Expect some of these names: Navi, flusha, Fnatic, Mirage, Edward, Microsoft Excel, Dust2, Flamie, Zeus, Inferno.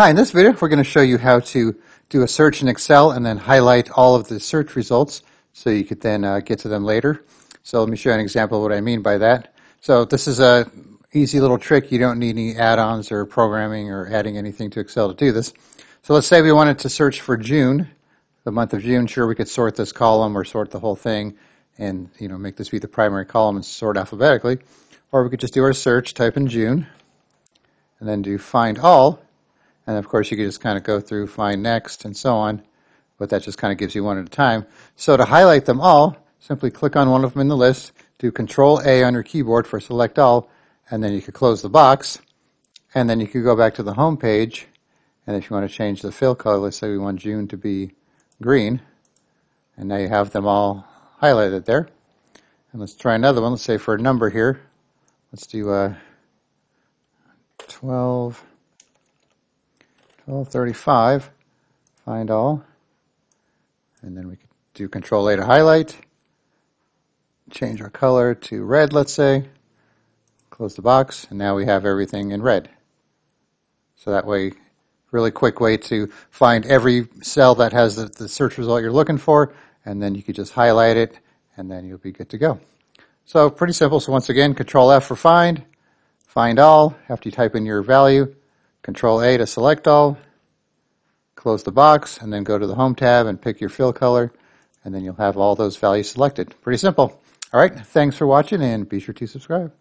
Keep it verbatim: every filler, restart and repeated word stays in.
Hi, in this video we're going to show you how to do a search in Excel and then highlight all of the search results so you could then uh, get to them later. So let me show you an example of what I mean by that. So this is a easy little trick. You don't need any add-ons or programming or adding anything to Excel to do this. So let's say we wanted to search for June, the month of June. Sure, we could sort this column or sort the whole thing and, you know, make this be the primary column and sort alphabetically. Or we could just do our search, type in June, and then do find all. And of course you could just kind of go through, find next, and so on, but that just kind of gives you one at a time. So to highlight them all, simply click on one of them in the list, do Control A on your keyboard for select all, and then you could close the box, and then you could go back to the home page, and if you want to change the fill color, let's say we want June to be green, and now you have them all highlighted there. And let's try another one. Let's say for a number here, let's do uh, twelve. Well, thirty-five, find all, and then we could do Control A to highlight, change our color to red, let's say, close the box, and now we have everything in red. So that way, really quick way to find every cell that has the, the search result you're looking for, and then you could just highlight it, and then you'll be good to go. So pretty simple. So once again, Control F for find, find all, after you type in your value, Control A to select all, close the box, and then go to the Home tab and pick your fill color, and then you'll have all those values selected. Pretty simple. All right, thanks for watching, and be sure to subscribe.